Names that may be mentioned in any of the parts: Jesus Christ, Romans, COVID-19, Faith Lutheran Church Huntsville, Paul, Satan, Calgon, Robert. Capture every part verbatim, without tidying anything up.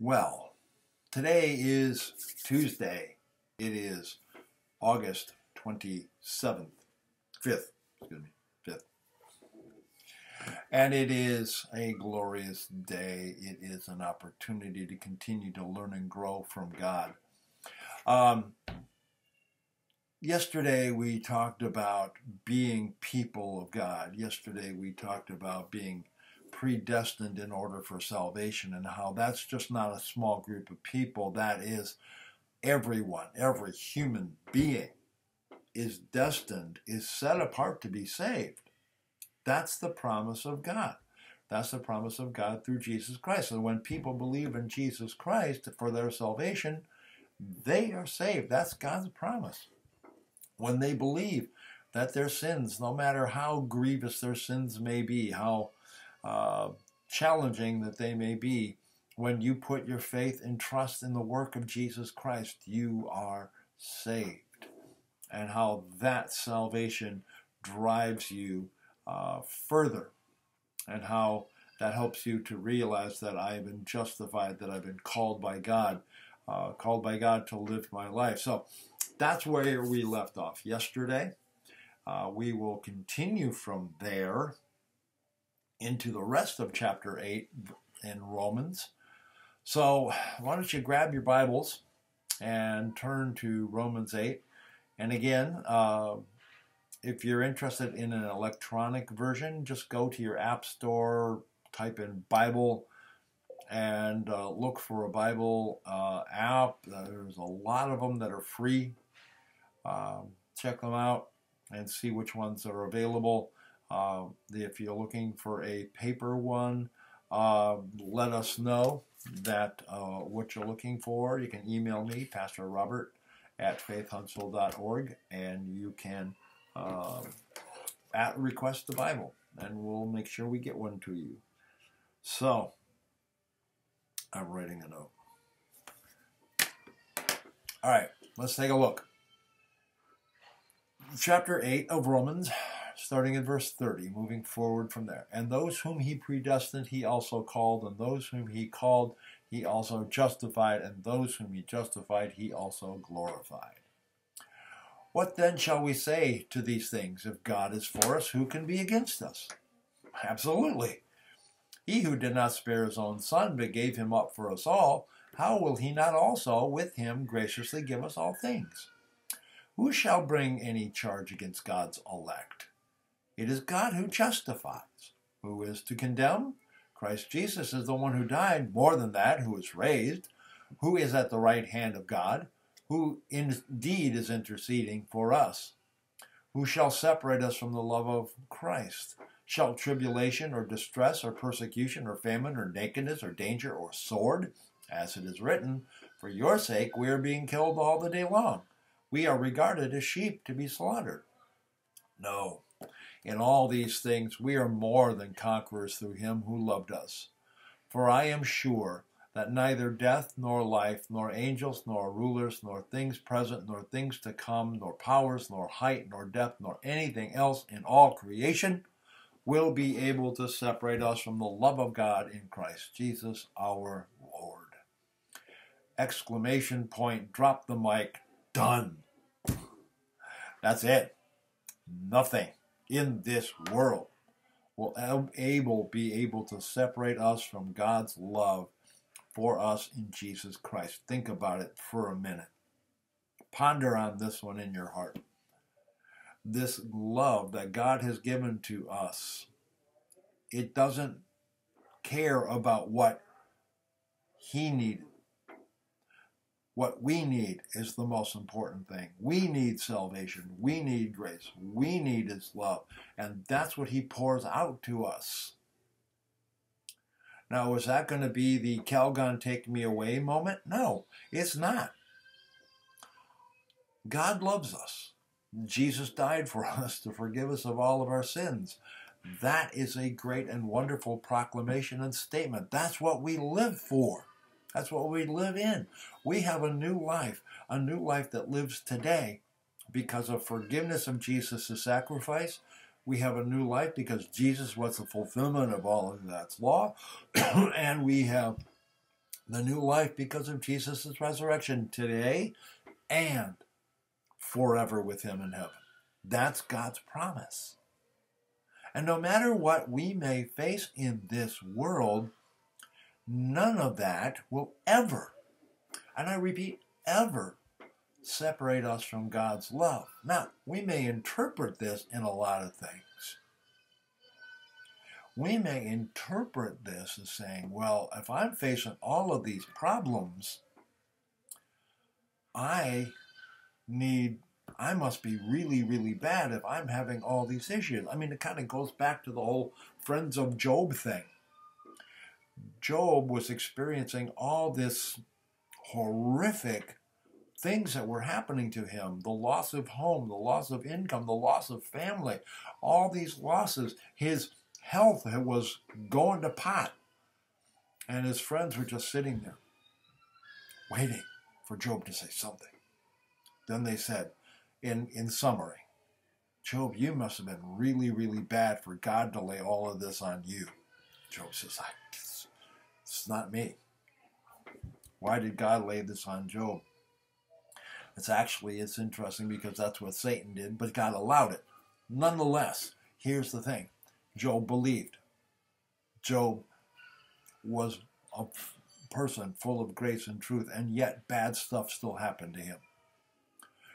Well, today is Tuesday. It is August twenty-seventh, fifth, excuse me, fifth. And it is a glorious day. It is an opportunity to continue to learn and grow from God. Um, yesterday we talked about being people of God. Yesterday we talked about being predestined in order for salvation, and how that's just not a small group of people. That is everyone, every human being is destined, is set apart to be saved. That's the promise of God. That's the promise of God through Jesus Christ. And when people believe in Jesus Christ for their salvation, they are saved. That's God's promise. When they believe that their sins, no matter how grievous their sins may be, how Uh, challenging that they may be, when you put your faith and trust in the work of Jesus Christ, you are saved. And how that salvation drives you uh, further, and how that helps you to realize that I have been justified, that I've been called by God, uh, called by God to live my life. So that's where we left off yesterday. Uh, we will continue from there into the rest of chapter eight in Romans. So why don't you grab your Bibles and turn to Romans eight. And again, uh, if you're interested in an electronic version, just go to your app store, type in Bible, and uh, look for a Bible uh, app. Uh, there's a lot of them that are free. Uh, check them out and see which ones are available. Uh, if you're looking for a paper one, uh, let us know that uh, what you're looking for. You can email me, Pastor Robert, at faith huntsville dot org, and you can uh, at request the Bible, and we'll make sure we get one to you. So, I'm writing a note. All right, let's take a look. Chapter eight of Romans, starting at verse thirty, moving forward from there. And those whom he predestined, he also called. And those whom he called, he also justified. And those whom he justified, he also glorified. What then shall we say to these things? If God is for us, who can be against us? Absolutely. He who did not spare his own son, but gave him up for us all, how will he not also with him graciously give us all things? Who shall bring any charge against God's elect? It is God who justifies. Who is to condemn? Christ Jesus is the one who died, more than that, who is raised, who is at the right hand of God, who indeed is interceding for us. Who shall separate us from the love of Christ? Shall tribulation or distress or persecution or famine or nakedness or danger or sword? As it is written, for your sake we are being killed all the day long. We are regarded as sheep to be slaughtered. No. In all these things we are more than conquerors through him who loved us. For I am sure that neither death nor life, nor angels nor rulers, nor things present, nor things to come, nor powers, nor height, nor depth, nor anything else in all creation will be able to separate us from the love of God in Christ Jesus our Lord. Exclamation point, drop the mic, done. That's it. Nothing in this world will able, be able to separate us from God's love for us in Jesus Christ. Think about it for a minute. Ponder on this one in your heart. This love that God has given to us, it doesn't care about what he needed. What we need is the most important thing. We need salvation. We need grace. We need his love. And that's what he pours out to us. Now, is that going to be the Calgon take me away moment? No, it's not. God loves us. Jesus died for us to forgive us of all of our sins. That is a great and wonderful proclamation and statement. That's what we live for. That's what we live in. We have a new life, a new life that lives today because of forgiveness of Jesus' sacrifice. We have a new life because Jesus was the fulfillment of all of God's law. And we have the new life because of Jesus' resurrection today and forever with him in heaven. That's God's promise. And no matter what we may face in this world, none of that will ever, and I repeat, ever, separate us from God's love. Now, we may interpret this in a lot of things. We may interpret this as saying, well, if I'm facing all of these problems, I need, I must be really, really bad if I'm having all these issues. I mean, it kind of goes back to the whole friends of Job thing. Job was experiencing all this horrific things that were happening to him, the loss of home, the loss of income, the loss of family, all these losses. His health was going to pot, and his friends were just sitting there waiting for Job to say something. Then they said, in, in summary, Job, you must have been really, really bad for God to lay all of this on you. Job says, I, it's, it's not me. Why did God lay this on Job? It's actually, it's interesting because that's what Satan did, but God allowed it. Nonetheless, here's the thing. Job believed. Job was a person full of grace and truth, and yet bad stuff still happened to him.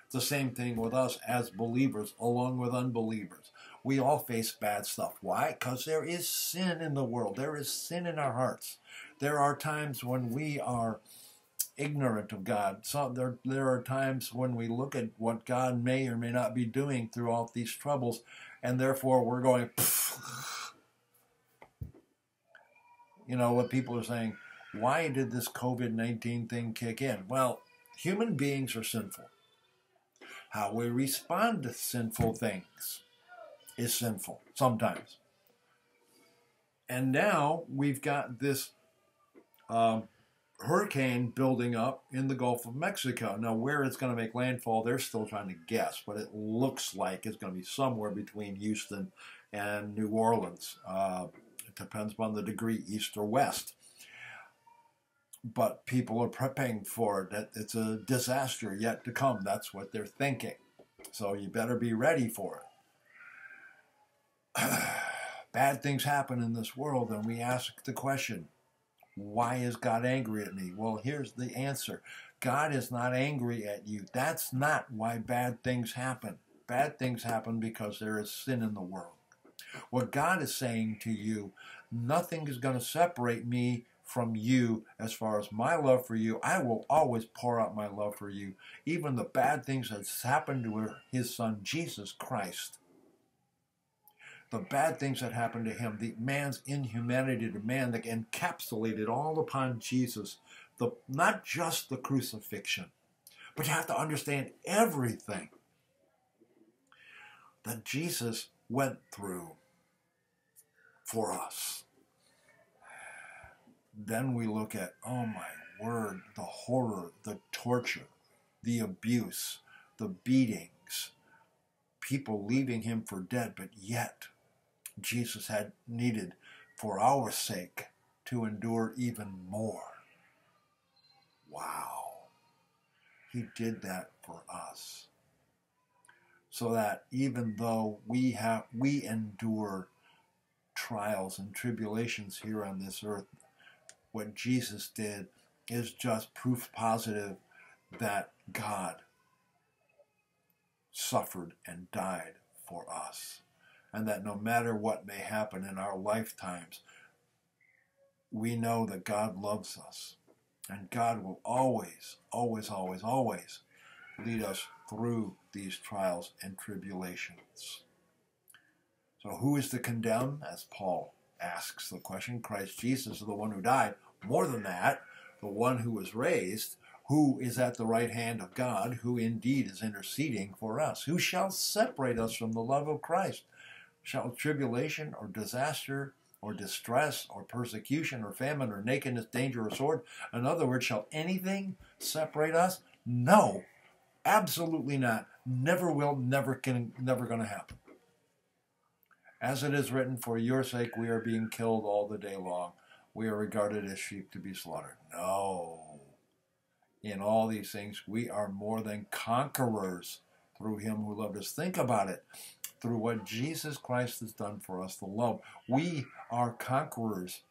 It's the same thing with us as believers along with unbelievers. We all face bad stuff. Why? Because there is sin in the world. There is sin in our hearts. There are times when we are ignorant of God. So there, there are times when we look at what God may or may not be doing throughout these troubles, and therefore we're going, you know, what people are saying, why did this COVID nineteen thing kick in? Well, human beings are sinful. How we respond to sinful things is sinful sometimes. And now we've got this uh, hurricane building up in the Gulf of Mexico. Now, where it's going to make landfall, they're still trying to guess, but it looks like it's going to be somewhere between Houston and New Orleans. Uh, it depends upon the degree east or west. But people are prepping for it. It's a disaster yet to come. That's what they're thinking. So you better be ready for it. Bad things happen in this world, and we ask the question, why is God angry at me? Well, here's the answer. God is not angry at you. That's not why bad things happen. Bad things happen because there is sin in the world. What God is saying to you, nothing is going to separate me from you as far as my love for you. I will always pour out my love for you. Even the bad things that's happened to his son, Jesus Christ, the bad things that happened to him, the man's inhumanity to man that encapsulated all upon Jesus, the, not just the crucifixion, but you have to understand everything that Jesus went through for us. Then we look at, oh my word, the horror, the torture, the abuse, the beatings, people leaving him for dead, but yet Jesus had needed, for our sake, to endure even more. Wow. He did that for us. So that even though we have, we endure trials and tribulations here on this earth, what Jesus did is just proof positive that God suffered and died for us. And that no matter what may happen in our lifetimes, we know that God loves us. And God will always, always, always, always lead us through these trials and tribulations. So who is to condemn? As Paul asks the question, Christ Jesus is the one who died. More than that, the one who was raised, who is at the right hand of God, who indeed is interceding for us. Who shall separate us from the love of Christ? Shall tribulation or disaster or distress or persecution or famine or nakedness, danger or sword? In other words, shall anything separate us? No, absolutely not. Never will, never can, never going to happen. As it is written, for your sake we are being killed all the day long. we are regarded as sheep to be slaughtered. No. In all these things, we are more than conquerors through him who loved us. Think about it. Through what Jesus Christ has done for us, the love. We are conquerors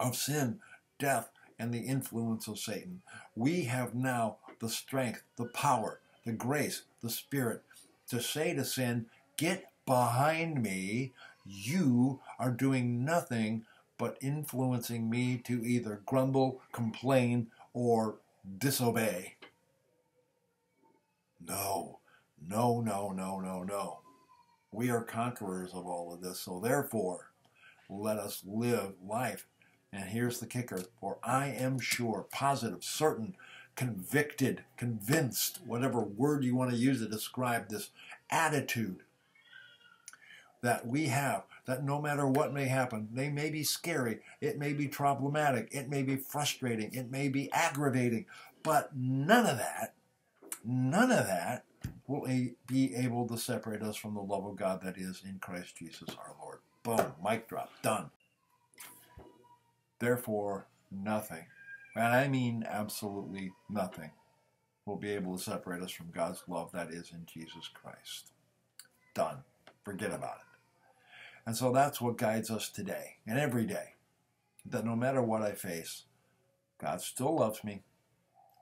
of sin, death, and the influence of Satan. We have now the strength, the power, the grace, the spirit to say to sin, get behind me. You are doing nothing but influencing me to either grumble, complain, or disobey. No, no, no, no, no, no. We are conquerors of all of this, so therefore, let us live life. And here's the kicker, for I am sure, positive, certain, convicted, convinced, whatever word you want to use to describe this attitude that we have, that no matter what may happen, they may be scary, it may be problematic, it may be frustrating, it may be aggravating, but none of that, none of that will be able to separate us from the love of God that is in Christ Jesus our Lord. Boom, mic drop, done. Therefore, nothing, and I mean absolutely nothing, will be able to separate us from God's love that is in Jesus Christ. Done. Forget about it. And so that's what guides us today and every day, that no matter what I face, God still loves me.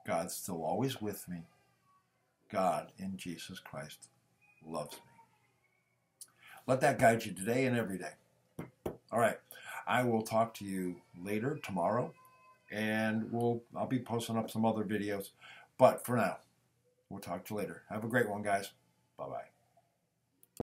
God's still always with me. God in Jesus Christ loves me. Let that guide you today and every day. All right. I will talk to you later tomorrow, and we'll I'll be posting up some other videos. But for now, we'll talk to you later. Have a great one, guys. Bye-bye.